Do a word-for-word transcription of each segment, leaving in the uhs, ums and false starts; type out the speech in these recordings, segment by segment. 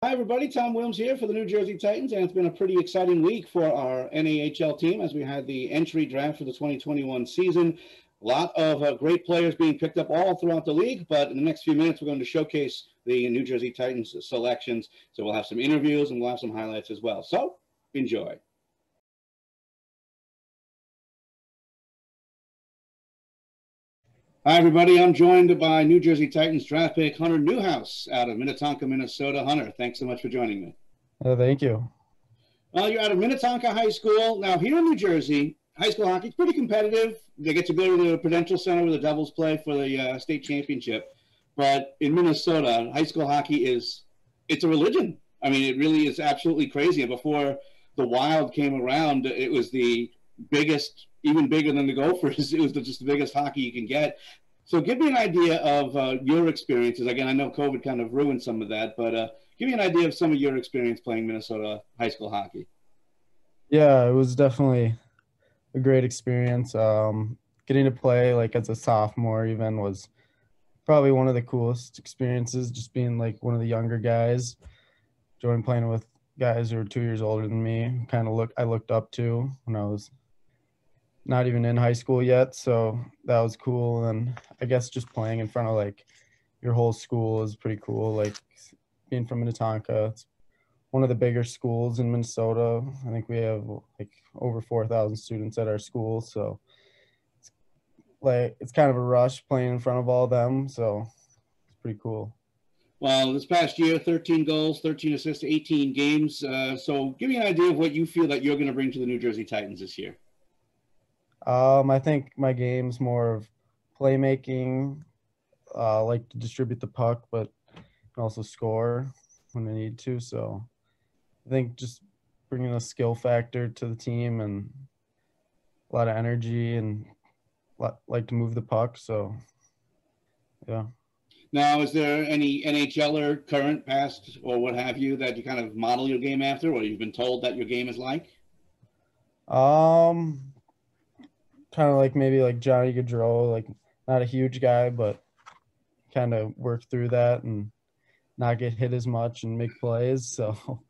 Hi, everybody. Tom Willms here for the New Jersey Titans, and it's been a pretty exciting week for our N A H L team as we had the entry draft for the twenty twenty-one season. A lot of uh, great players being picked up all throughout the league, but in the next few minutes, we're going to showcase the New Jersey Titans selections. So we'll have some interviews and we'll have some highlights as well. So enjoy. Hi, everybody. I'm joined by New Jersey Titans draft pick Hunter Newhouse out of Minnetonka, Minnesota. Hunter, thanks so much for joining me. Uh, thank you. Well, you're out of Minnetonka High School. Now, here in New Jersey, high school hockey is pretty competitive. They get to go to the Prudential Center where the Devils play for the uh, state championship. But in Minnesota, high school hockey is it's a religion. I mean, it really is absolutely crazy. And before the Wild came around, it was the biggest, even bigger than the Gophers. It was the, just the biggest hockey you can get. So give me an idea of uh, your experiences. Again, I know COVID kind of ruined some of that, but uh, give me an idea of some of your experience playing Minnesota high school hockey. Yeah, it was definitely a great experience. Um, getting to play like as a sophomore even was probably one of the coolest experiences, just being like one of the younger guys, joining playing with guys who are two years older than me, kind of look I looked up to when I was not even in high school yet, so that was cool. And I guess just playing in front of like your whole school is pretty cool. Like being from Minnetonka, it's one of the bigger schools in Minnesota. I think we have like over four thousand students at our school, so it's like it's kind of a rush playing in front of all of them, so it's pretty cool. Well, this past year, thirteen goals, thirteen assists, eighteen games. Uh, so give me an idea of what you feel that you're going to bring to the New Jersey Titans this year. Um, I think my game's more of playmaking. Uh, I like to distribute the puck, but also score when I need to. So I think just bringing a skill factor to the team and a lot of energy and lot, like to move the puck. So, yeah. Now, is there any N H L er, current, past, or what have you, that you kind of model your game after, or you've been told that your game is like? Um, kind of like maybe like Johnny Gaudreau, like not a huge guy, but kind of work through that and not get hit as much and make plays. So, well,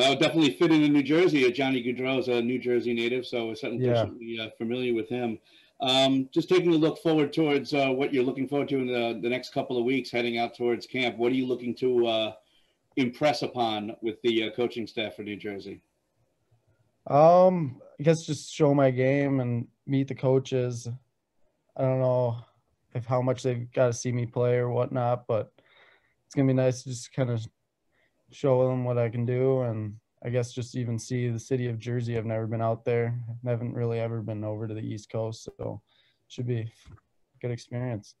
that would definitely fit into New Jersey. Johnny Gaudreau is a New Jersey native, so we're certainly yeah. uh, familiar with him. Um, just taking a look forward towards uh, what you're looking forward to in the, the next couple of weeks, heading out towards camp. What are you looking to uh, impress upon with the uh, coaching staff for New Jersey? Um, I guess just show my game and meet the coaches. I don't know if how much they've got to see me play or whatnot, but it's going to be nice to just kind of show them what I can do. And I guess just even see the city of Jersey. I've never been out there. I haven't really ever been over to the East Coast, so it should be a good experience.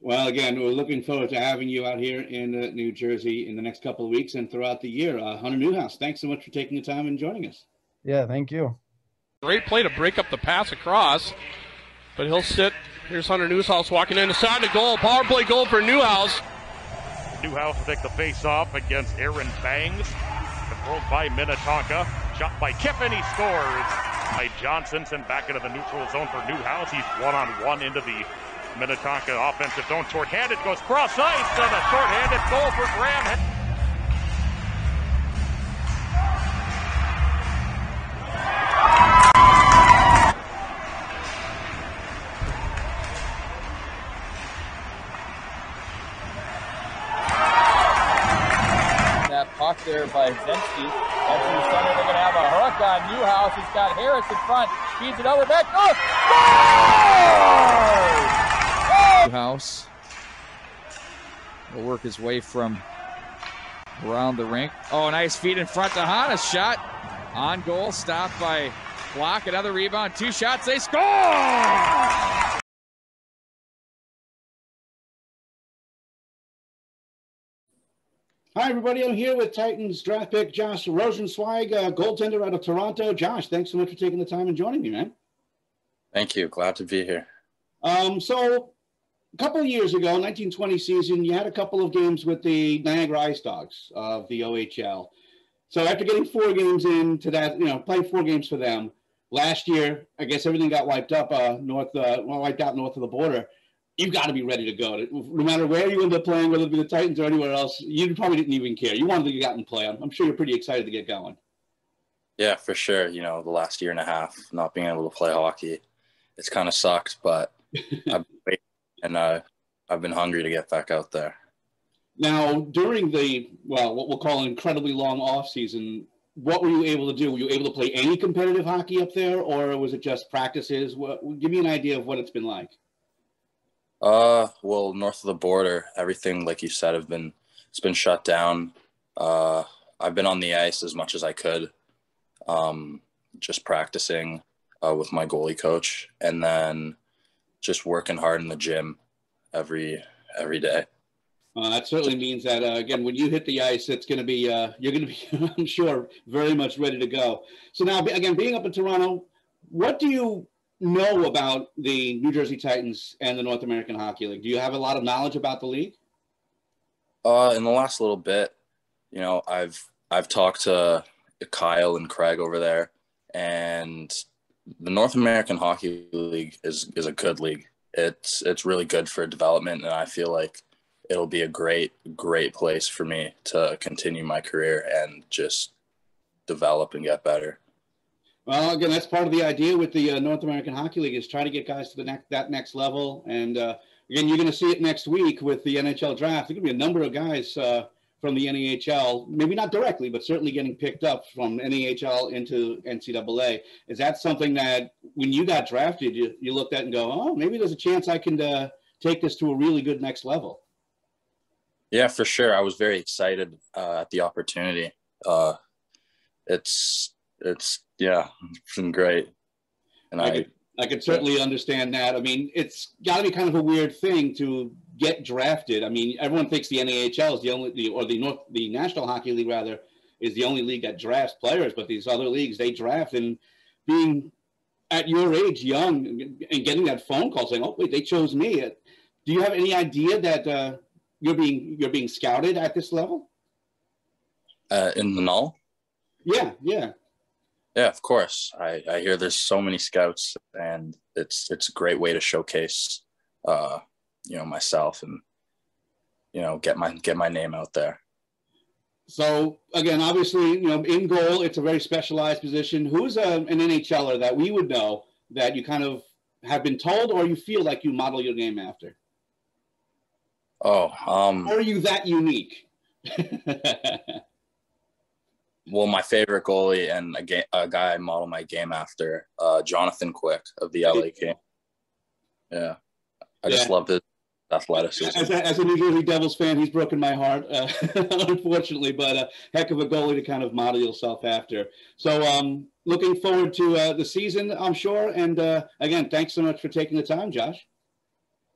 Well, again, we're looking forward to having you out here in uh, New Jersey in the next couple of weeks and throughout the year. Uh, Hunter Newhouse, thanks so much for taking the time and joining us. Yeah, thank you. Great play to break up the pass across, but he'll sit. Here's Hunter Newhouse walking in, inside the goal. Power play goal for Newhouse. Newhouse will take the face-off against Aaron Bangs. Controlled by Minnetonka, shot by Kiffin, he scores. By Johnson, sent back into the neutral zone for Newhouse. He's one-on-one into the Minnetonka offensive zone. Shorthanded goes cross ice, and a shorthanded goal for Graham. There by Zemsky. That's in the center. They're going to have a hook on Newhouse. He's got Harris in front. Feeds it over back. Oh! Oh! Newhouse will work his way from around the rink. Oh, nice feed in front to Hanna's shot. On goal. Stopped by Block. Another rebound. Two shots. They score! Hi, everybody. I'm here with Titans draft pick Josh Rosenzweig, uh, goaltender out of Toronto. Josh, thanks so much for taking the time and joining me, man. Thank you. Glad to be here. Um, so a couple of years ago, nineteen twenty season, you had a couple of games with the Niagara Ice Dogs of the O H L. So after getting four games into that, you know, playing four games for them last year, I guess everything got wiped up, uh, north, uh, well, wiped out north of the border. you've got to be ready to go. No matter where you end up playing, whether it be the Titans or anywhere else, you probably didn't even care. You wanted to get out and play. I'm, I'm sure you're pretty excited to get going. Yeah, for sure. You know, the last year and a half, not being able to play hockey, it's kind of sucked, but I've been waiting and uh, I've been hungry to get back out there. Now, during the, well, what we'll call an incredibly long offseason, what were you able to do? Were you able to play any competitive hockey up there, or was it just practices? What, give me an idea of what it's been like. Uh, well, north of the border, everything, like you said, have been, it's been shut down. Uh, I've been on the ice as much as I could, um, just practicing uh, with my goalie coach, and then just working hard in the gym every every day. Uh, that certainly means that, uh, again, when you hit the ice, it's going to be, uh, you're going to be, I'm sure, very much ready to go. So now, again, being up in Toronto, what do you know about the New Jersey Titans and the North American Hockey League? Do you have a lot of knowledge about the league? Uh, in the last little bit, you know, I've, I've talked to Kyle and Craig over there, and the North American Hockey League is, is a good league. It's, it's really good for development, and I feel like it'll be a great, great place for me to continue my career and just develop and get better. Well, again, that's part of the idea with the uh, North American Hockey League, is try to get guys to the next, that next level. And uh, again, you're going to see it next week with the N H L draft. There's going to be a number of guys uh, from the N A H L, maybe not directly, but certainly getting picked up from N A H L into N C double A. Is that something that when you got drafted, you, you looked at and go, oh, maybe there's a chance I can uh, take this to a really good next level? Yeah, for sure. I was very excited uh, at the opportunity. Uh, it's, it's, yeah, it's been great. And I, I, could, I could certainly yeah. understand that. I mean, it's got to be kind of a weird thing to get drafted. I mean, everyone thinks the N A H L is the only, the, or the North, the National Hockey League rather, is the only league that drafts players. But these other leagues, they draft, and being at your age, young, and getting that phone call saying, "Oh, wait, they chose me." Do you have any idea that? Uh, You're being you're being scouted at this level? Uh, in the N A H L? Yeah, yeah. Yeah, of course. I, I hear there's so many scouts, and it's it's a great way to showcase uh, you know, myself, and you know, get my get my name out there. So again, obviously, you know, in goal, it's a very specialized position. Who's a, an N H L er that we would know that you kind of have been told, or you feel like you model your game after? Oh, um, are you that unique? Well, my favorite goalie and a, ga a guy I model my game after, uh, Jonathan Quick of the L A Kings. Yeah, I yeah. just love his athleticism. As a, as a New Jersey Devils fan, he's broken my heart, uh, unfortunately, but a heck of a goalie to kind of model yourself after. So um, looking forward to uh, the season, I'm sure. And uh, again, thanks so much for taking the time, Josh.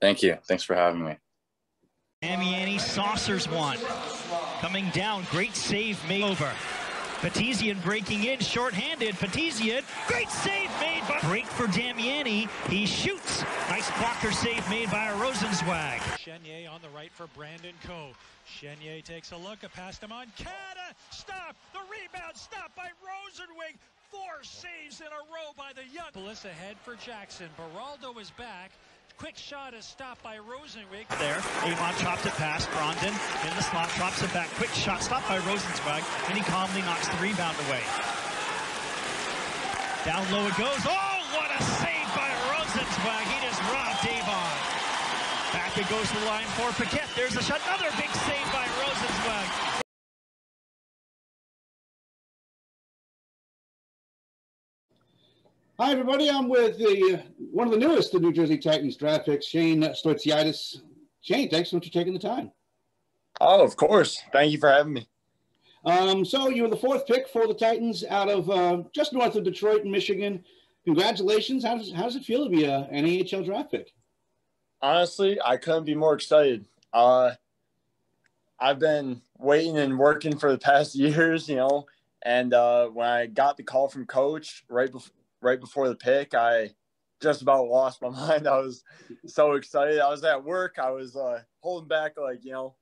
Thank you. Thanks for having me. Amiani saucers one. Coming down, great save made over. Patisian breaking in, shorthanded. Patisian, great save made by... Break for Damiani, he shoots. Nice blocker save made by Rosenzweig. Chenier on the right for Brandon Coe. Chenier takes a look, a pass to Moncada. Stop, the rebound stopped by Rosenzweig. Four saves in a row by the young... Melissa head for Jackson. Beraldo is back. Quick shot is stopped by Rosenzweig. There, Avon chops it past Brondin in the slot, drops it back. Quick shot stopped by Rosenzweig, and he calmly knocks the rebound away. Down low it goes. Oh, what a save by Rosenzweig! He just robbed Avon. Back it goes to the line for Paquette. There's a shot. Another big save by Rosenzweig. Hi, everybody. I'm with the, one of the newest the New Jersey Titans draft picks, Shane Stoitsiadis. Shane, thanks so much for taking the time. Oh, of course. Thank you for having me. Um, so you were the fourth pick for the Titans out of uh, just north of Detroit in Michigan. Congratulations. How does, how does it feel to be an N A H L draft pick? Honestly, I couldn't be more excited. Uh, I've been waiting and working for the past years, you know, and uh, when I got the call from Coach right before, Right before the pick, I just about lost my mind. I was so excited. I was at work. I was uh, holding back, like, you know,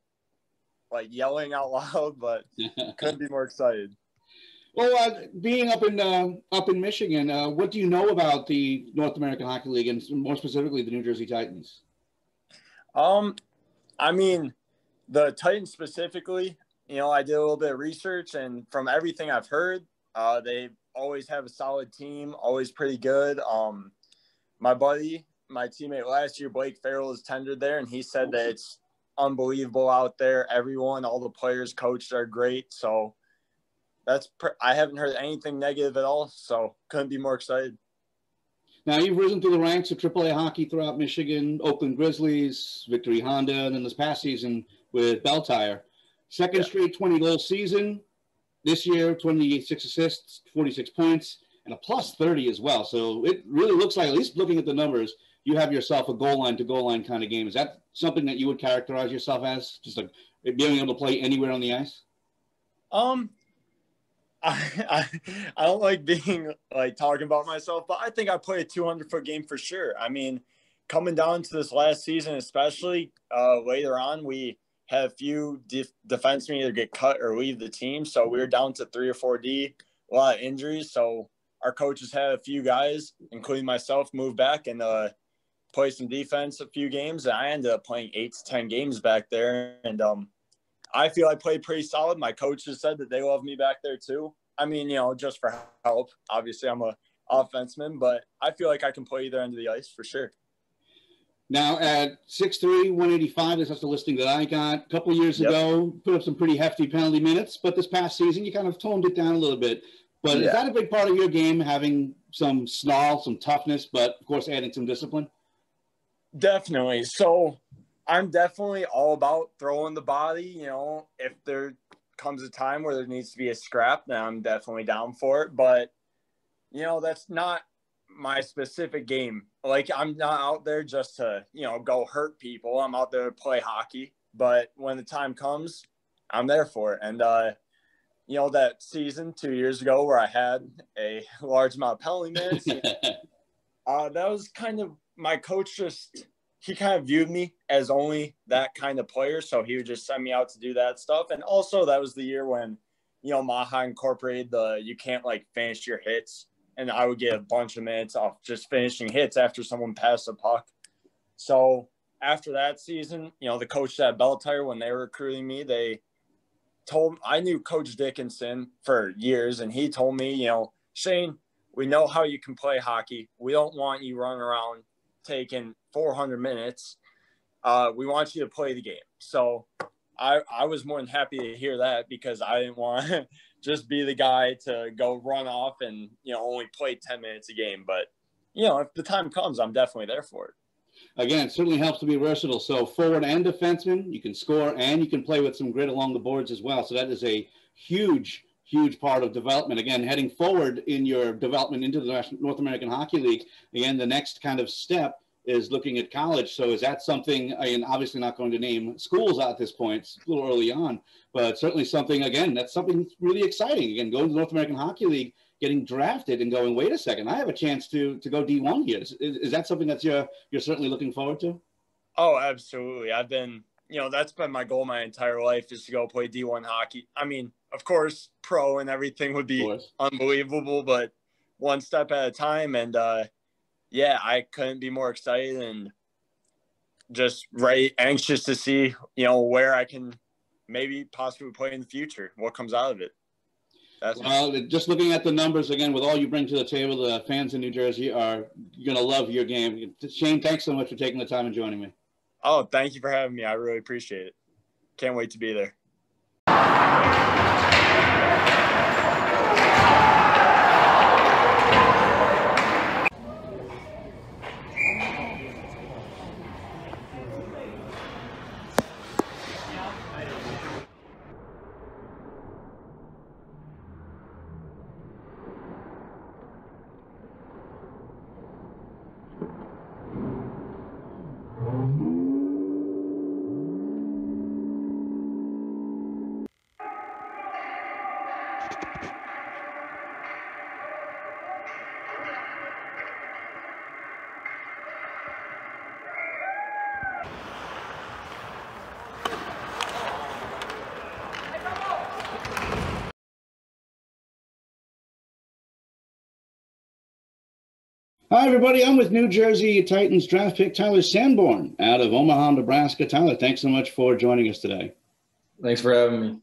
like yelling out loud, but couldn't be more excited. Well, uh, being up in uh, up in Michigan, uh, what do you know about the North American Hockey League, and more specifically the New Jersey Titans? Um, I mean, the Titans specifically, you know, I did a little bit of research, and from everything I've heard, uh, they always have a solid team, always pretty good. Um, my buddy, my teammate last year, Blake Farrell, is tendered there, and he said that it's unbelievable out there. Everyone, all the players, coached are great. So that's pr- I haven't heard anything negative at all, so couldn't be more excited. Now, you've risen through the ranks of triple A hockey throughout Michigan, Oakland Grizzlies, Victory Honda, and then this past season with Bell Tire. Second yeah. straight twenty-goal season this year, twenty-six assists, forty-six points, and a plus thirty as well. So it really looks like, at least looking at the numbers, you have yourself a goal line to goal line kind of game. Is that something that you would characterize yourself as, just like being able to play anywhere on the ice? Um. I, I I don't like being like talking about myself, but I think I play a two hundred foot game for sure. I mean, coming down to this last season, especially uh, later on, we had a few def- defensemen either get cut or leave the team. So we were down to three or four D, a lot of injuries. So our coaches had a few guys, including myself, move back and uh, play some defense a few games. And I ended up playing eight to ten games back there. And, um, I feel I played pretty solid. My coaches said that they love me back there too. I mean, you know, just for help. Obviously, I'm an offenseman, but I feel like I can play either end of the ice for sure. Now, at six three, one eighty-five, that's the listing that I got a couple of years yep. ago. Put up some pretty hefty penalty minutes, but this past season, you kind of toned it down a little bit. But yeah. is that a big part of your game, having some snarl, some toughness, but, of course, adding some discipline? Definitely. So I'm definitely all about throwing the body. You know, if there comes a time where there needs to be a scrap, then I'm definitely down for it. But, you know, that's not my specific game. Like, I'm not out there just to, you know, go hurt people. I'm out there to play hockey. But when the time comes, I'm there for it. And, uh, you know, that season two years ago where I had a large amount of penalty minutes, uh, that was kind of my coach just – he kind of viewed me as only that kind of player. So he would just send me out to do that stuff. And also that was the year when, you know, Maha incorporated the, you can't like finish your hits. And I would get a bunch of minutes off just finishing hits after someone passed a puck. So after that season, you know, the coach at Bell Tire, when they were recruiting me, they told, I knew Coach Dickinson for years. And he told me, you know, Shane, we know how you can play hockey. We don't want you running around taking four hundred minutes. Uh, we want you to play the game. So I, I was more than happy to hear that, because I didn't want to just be the guy to go run off and, you know, only play ten minutes a game. But, you know, if the time comes, I'm definitely there for it. Again, it certainly helps to be versatile. So forward and defenseman, you can score and you can play with some grit along the boards as well. So that is a huge, huge part of development. Again, heading forward in your development into the North American Hockey League, again, the next kind of step is looking at college. So is that something, I mean, obviously not going to name schools at this point, it's a little early on, but certainly something, again, that's something really exciting. Again, going to the North American Hockey League, getting drafted and going, wait a second, I have a chance to to go D one here. Is, is that something that you're, you're certainly looking forward to? Oh, absolutely. I've been, you know, that's been my goal my entire life, is to go play D one hockey. I mean, of course, pro and everything would be unbelievable, but one step at a time. And, uh, yeah, I couldn't be more excited and just right anxious to see, you know, where I can maybe possibly play in the future, what comes out of it. That's well, nice. Just looking at the numbers, again, with all you bring to the table, the fans in New Jersey are going to love your game. Shane, thanks so much for taking the time and joining me. Oh, thank you for having me. I really appreciate it. Can't wait to be there. Hi, everybody. I'm with New Jersey Titans draft pick Tyler Sanborn out of Omaha, Nebraska. Tyler, thanks so much for joining us today. Thanks for having me.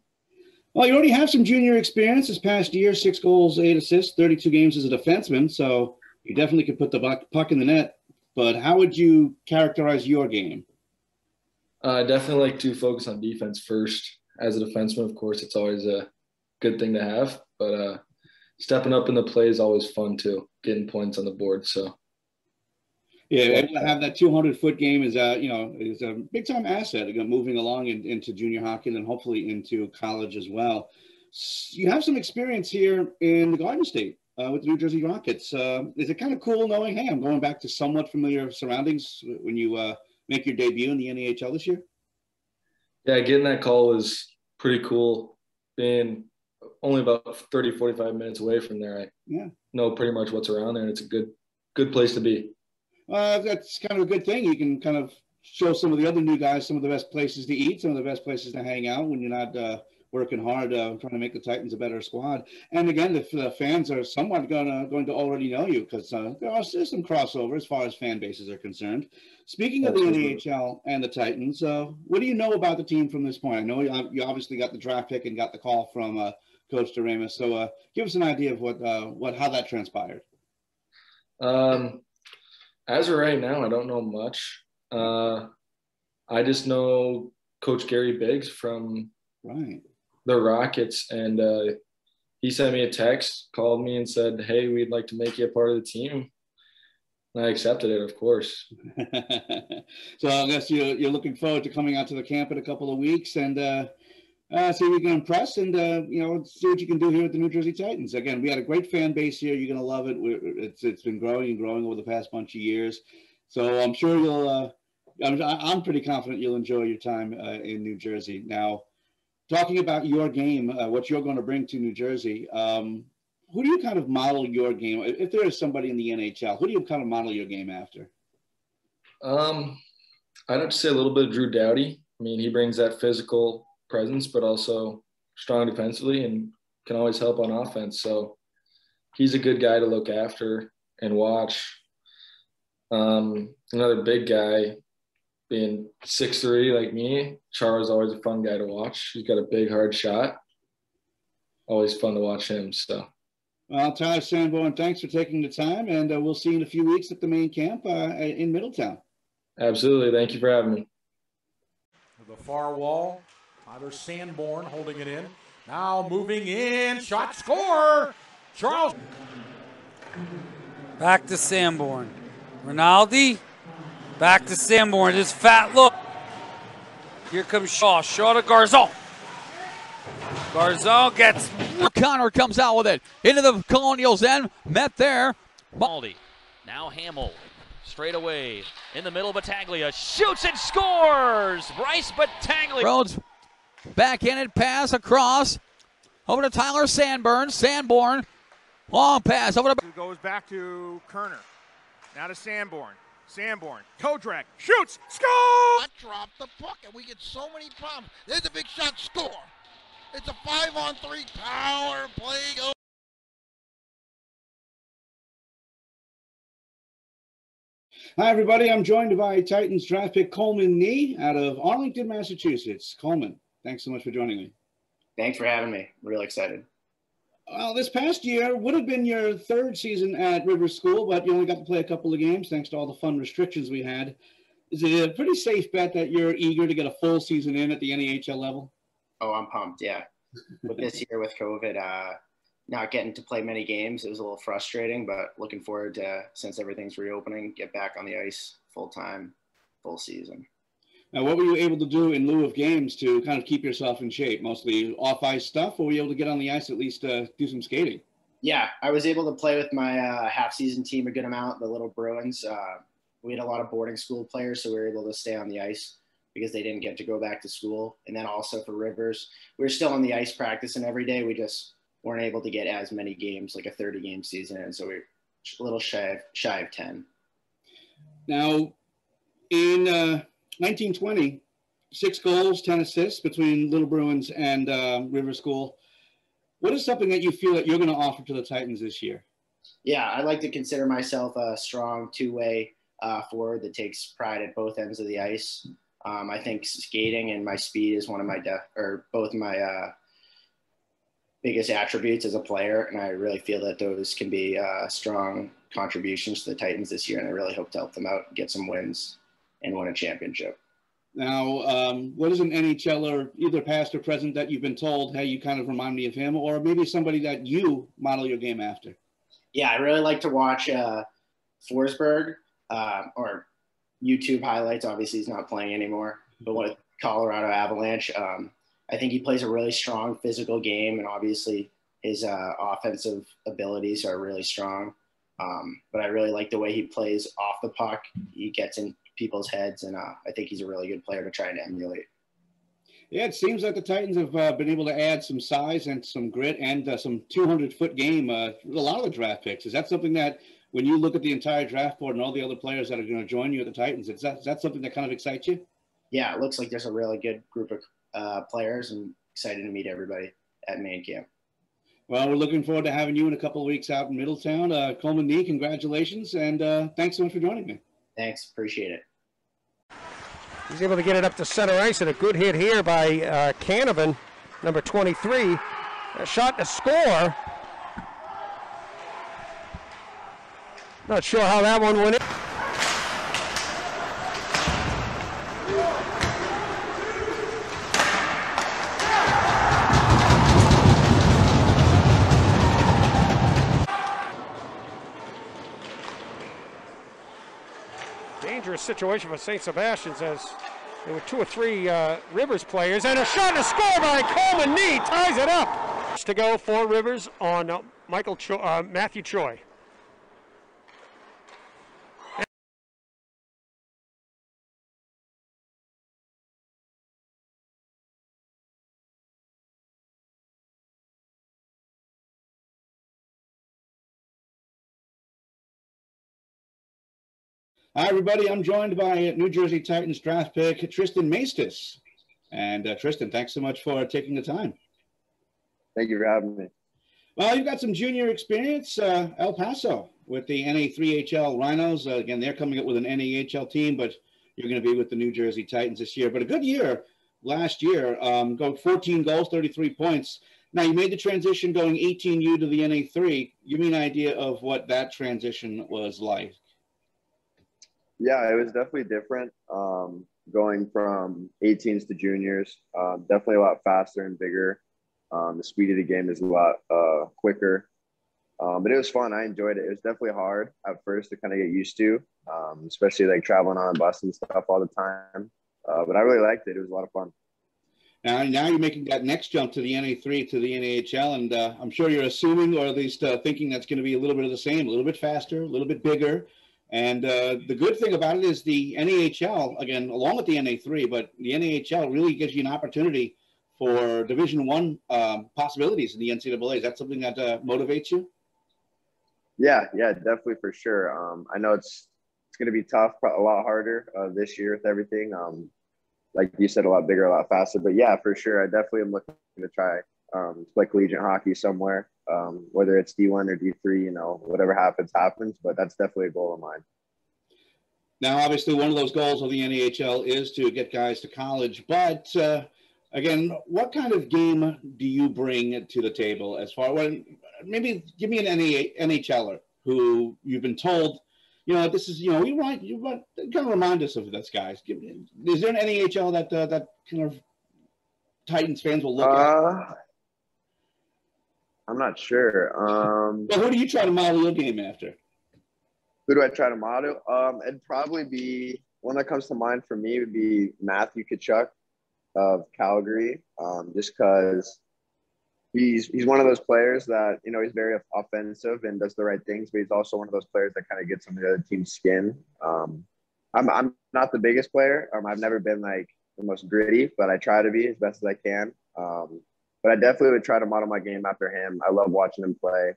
Well, you already have some junior experience this past year, six goals, eight assists, thirty-two games as a defenseman, so you definitely could put the puck in the net. But how would you characterize your game? I uh, definitely like to focus on defense first. As a defenseman, of course, it's always a good thing to have, but uh, stepping up in the play is always fun too, getting points on the board. So, yeah, able to have that two hundred foot game is a, you know, is a big time asset again, moving along in, into junior hockey and then hopefully into college as well. You have some experience here in the Garden State uh, with the New Jersey Rockets. Uh, is it kind of cool knowing, hey, I'm going back to somewhat familiar surroundings when you uh, make your debut in the N A H L this year? Yeah, getting that call is pretty cool. Being only about thirty, forty-five minutes away from there, I yeah. know pretty much what's around there, and it's a good good place to be. Uh, that's kind of a good thing. You can kind of show some of the other new guys some of the best places to eat, some of the best places to hang out when you're not uh, working hard uh, trying to make the Titans a better squad. And again, the, the fans are somewhat gonna, going to already know you because uh, there are some crossover as far as fan bases are concerned. Speaking of Absolutely. the N A H L and the Titans, uh, what do you know about the team from this point? I know you obviously got the draft pick and got the call from uh, Coach DeRamus. So uh, give us an idea of what, uh, what how that transpired. Um. As of right now, I don't know much. Uh, I just know Coach Gary Biggs from right. the Rockets, and uh, he sent me a text, called me and said, hey, we'd like to make you a part of the team. And I accepted it, of course. So I guess you're, you're looking forward to coming out to the camp in a couple of weeks and uh, uh, see if you can impress and, uh, you know, see what you can do here with the New Jersey Titans. Again, we had a great fan base here. You're going to love it. We're, it's It's been growing and growing over the past bunch of years. So I'm sure you'll, uh, I'm, I'm pretty confident you'll enjoy your time uh, in New Jersey. Now, talking about your game, uh, what you're going to bring to New Jersey, um, who do you kind of model your game? If there is somebody in the N H L, who do you kind of model your game after? Um, I'd have to say a little bit of Drew Doughty. I mean, he brings that physical presence, but also strong defensively and can always help on offense. So he's a good guy to look after and watch. Um, another big guy being six three like me, Char is always a fun guy to watch. He's got a big, hard shot. Always fun to watch him. So, well, Tyler Sanborn, thanks for taking the time, and uh, we'll see you in a few weeks at the main camp uh, in Middletown. Absolutely. Thank you for having me. The far wall, Tyler Sanborn holding it in. Now moving in, shot, score! Charles. Back to Sanborn. Rinaldi, back to Sanborn. This fat look. Here comes Shaw. Shaw to Garzon. Garzon gets. Connor comes out with it. Into the Colonials' end. Met there. Baldy. Now Hamill. Straight away. In the middle, Battaglia. Shoots and scores! Bryce Battaglia. Rhodes. Backhanded pass across. Over to Tyler Sanborn. Sanborn. Long pass. Over to. Goes back to Kerner. Now to Sanborn. Sanborn, Kodrak, shoots, score! I dropped the puck, and we get so many problems. There's a big shot, score! It's a five-on-three power play. Go. Hi, everybody. I'm joined by Titans draft pick Coleman Nee out of Arlington, Massachusetts. Coleman, thanks so much for joining me. Thanks for having me. I'm really excited. Well, this past year would have been your third season at River School, but you only got to play a couple of games thanks to all the fun restrictions we had. Is it a pretty safe bet that you're eager to get a full season in at the N A H L level? Oh, I'm pumped, yeah. But this year with COVID, uh, not getting to play many games, it was a little frustrating, but looking forward to, since everything's reopening, get back on the ice full-time, full season. Now, what were you able to do in lieu of games to kind of keep yourself in shape? Mostly off-ice stuff, or were you able to get on the ice at least uh, do some skating? Yeah, I was able to play with my uh, half-season team a good amount, the Little Bruins. Uh, we had a lot of boarding school players, so we were able to stay on the ice because they didn't get to go back to school. And then also for Rivers, we were still on the ice practicing every day. We just weren't able to get as many games, like a thirty-game season, and so we were a little shy of, shy of ten. Now, in... Uh... nineteen twenty, six goals, ten assists between Little Bruins and uh, River School. What is something that you feel that you're going to offer to the Titans this year? yeah, I like to consider myself a strong two-way uh, forward that takes pride at both ends of the ice. Um, I think skating and my speed is one of my def- or both my uh, biggest attributes as a player, and I really feel that those can be uh, strong contributions to the Titans this year, and I really hope to help them out, get some wins, and win a championship. Now, um, what is an NHLer, either past or present, that you've been told, hey, you kind of remind me of him, or maybe somebody that you model your game after? Yeah, I really like to watch uh, Forsberg, uh, or YouTube highlights. Obviously, he's not playing anymore, but with Colorado Avalanche, um, I think he plays a really strong physical game, and obviously his uh, offensive abilities are really strong. Um, but I really like the way he plays off the puck. He gets in people's heads, and uh, I think he's a really good player to try and emulate. Yeah, it seems like the Titans have uh, been able to add some size and some grit and uh, some two hundred foot game uh, with a lot of the draft picks. Is that something that, when you look at the entire draft board and all the other players that are going to join you at the Titans, is that, is that something that kind of excites you? Yeah, it looks like there's a really good group of uh, players, and excited to meet everybody at main camp. Well, we're looking forward to having you in a couple of weeks out in Middletown. Uh, Coleman Nee, congratulations, and uh, thanks so much for joining me. Thanks, appreciate it. He's able to get it up to center ice, and a good hit here by uh, Canavan, number twenty-three. A shot to score. Not sure how that one went in. Situation for Saint Sebastian's, as there were two or three uh, Rivers players, and a shot to score by Coleman Nee ties it up. To go for Rivers on uh, Michael Cho- uh, Matthew Choi. Hi, everybody. I'm joined by New Jersey Titans draft pick Tristan Maestas. And uh, Tristan, thanks so much for taking the time. Thank you for having me. Well, you've got some junior experience, uh, El Paso, with the N A three H L Rhinos. Uh, again, they're coming up with an N A H L team, but you're going to be with the New Jersey Titans this year. But a good year last year, um, going fourteen goals, thirty-three points. Now, you made the transition going eighteen U to the N A three. Give me an idea of what that transition was like. Yeah, it was definitely different um, going from eighteens to juniors. Uh, definitely a lot faster and bigger. Um, the speed of the game is a lot uh, quicker. Um, but it was fun. I enjoyed it. It was definitely hard at first to kind of get used to, um, especially like traveling on a bus and stuff all the time. Uh, but I really liked it. It was a lot of fun. Now, now you're making that next jump to the N A three, to the N A H L, and uh, I'm sure you're assuming, or at least uh, thinking, that's going to be a little bit of the same, a little bit faster, a little bit bigger. And uh, the good thing about it is the N A H L, again, along with the N A three, but the N A H L really gives you an opportunity for Division One um, possibilities in the N C double A. Is that something that uh, motivates you? Yeah, yeah, definitely, for sure. Um, I know it's it's going to be tough, but a lot harder uh, this year with everything. Um, like you said, a lot bigger, a lot faster. But, yeah, for sure, I definitely am looking to try um, to play collegiate hockey somewhere. Um, whether it's D one or D three, you know, whatever happens, happens, but that's definitely a goal of mine. Now, obviously, one of those goals of the N A H L is to get guys to college, but uh, again, what kind of game do you bring to the table as far as, maybe give me an N H L er who you've been told, you know, this is, you know, you want, you want, kind of remind us of this, guys. Is there an N A H L that, uh, that kind of Titans fans will look uh... at? I'm not sure. Um, well, who do you try to model your game after? Who do I try to model? Um, it'd probably be, one that comes to mind for me would be Matthew Tkachuk of Calgary, um, just because he's, he's one of those players that, you know, he's very offensive and does the right things, but he's also one of those players that kind of gets on the other team's skin. Um, I'm, I'm not the biggest player. Um, I've never been, like, the most gritty, but I try to be as best as I can. Um, But I definitely would try to model my game after him. I love watching him play.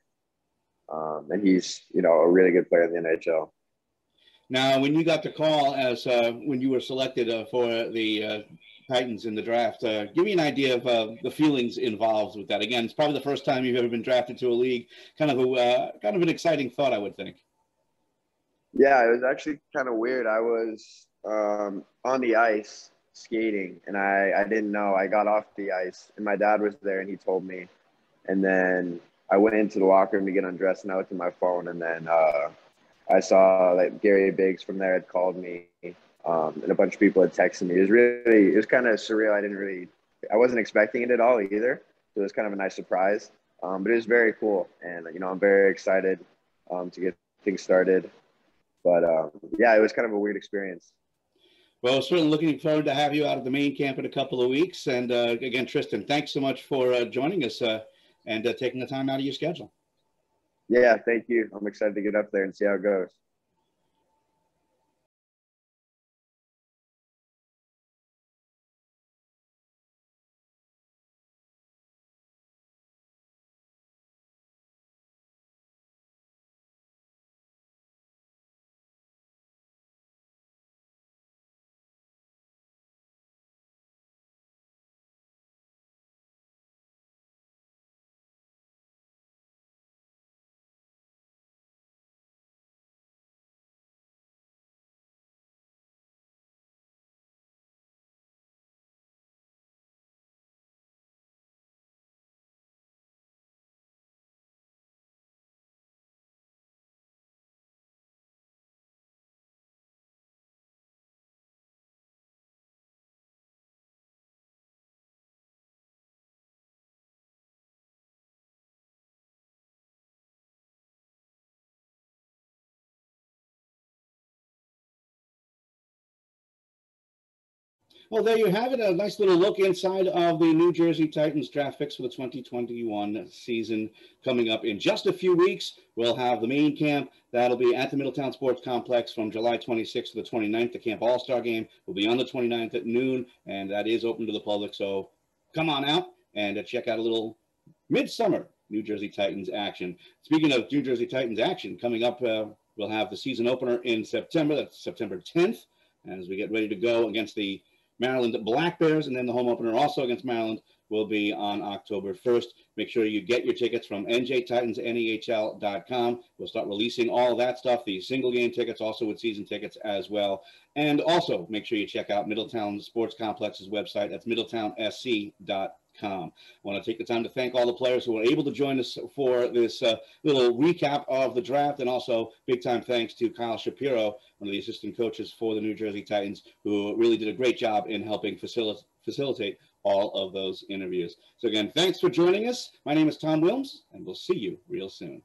Um, and he's, you know, a really good player in the N H L. Now, when you got the call as uh, when you were selected uh, for the uh, Titans in the draft, uh, give me an idea of uh, the feelings involved with that. Again, it's probably the first time you've ever been drafted to a league. Kind of a uh, kind of an exciting thought, I would think. Yeah, it was actually kind of weird. I was um, on the ice skating, and I, I didn't know. I got off the ice, and my dad was there, and he told me. And then I went into the locker room to get undressed, and I looked at my phone, and then uh, I saw that like, Gary Biggs from there had called me, um, and a bunch of people had texted me. It was really, it was kind of surreal. I didn't really, I wasn't expecting it at all either, so it was kind of a nice surprise. Um, but it was very cool, and you know, I'm very excited um, to get things started. But, um, yeah, it was kind of a weird experience. Well, certainly looking forward to have you out of the main camp in a couple of weeks. And, uh, again, Tristan, thanks so much for uh, joining us uh, and uh, taking the time out of your schedule. Yeah, thank you. I'm excited to get up there and see how it goes. Well, there you have it, a nice little look inside of the New Jersey Titans draft picks for the twenty twenty-one season coming up in just a few weeks. We'll have the main camp. That'll be at the Middletown Sports Complex from July twenty-sixth to the twenty-ninth. The Camp All-Star Game will be on the twenty-ninth at noon, and that is open to the public. So come on out and check out a little midsummer New Jersey Titans action. Speaking of New Jersey Titans action, coming up, uh, we'll have the season opener in September. That's September tenth, as we get ready to go against the Maryland Black Bears, and then the home opener also against Maryland will be on October first. Make sure you get your tickets from N J Titans N A H L dot com. We'll start releasing all of that stuff, the single game tickets, also with season tickets as well. And also make sure you check out Middletown Sports Complex's website. That's Middletown S C dot com. I want to take the time to thank all the players who were able to join us for this uh, little recap of the draft, and also big time thanks to Kyle Shapiro, one of the assistant coaches for the New Jersey Titans, who really did a great job in helping facil- facilitate all of those interviews. So again, thanks for joining us. My name is Tom Willms, and we'll see you real soon.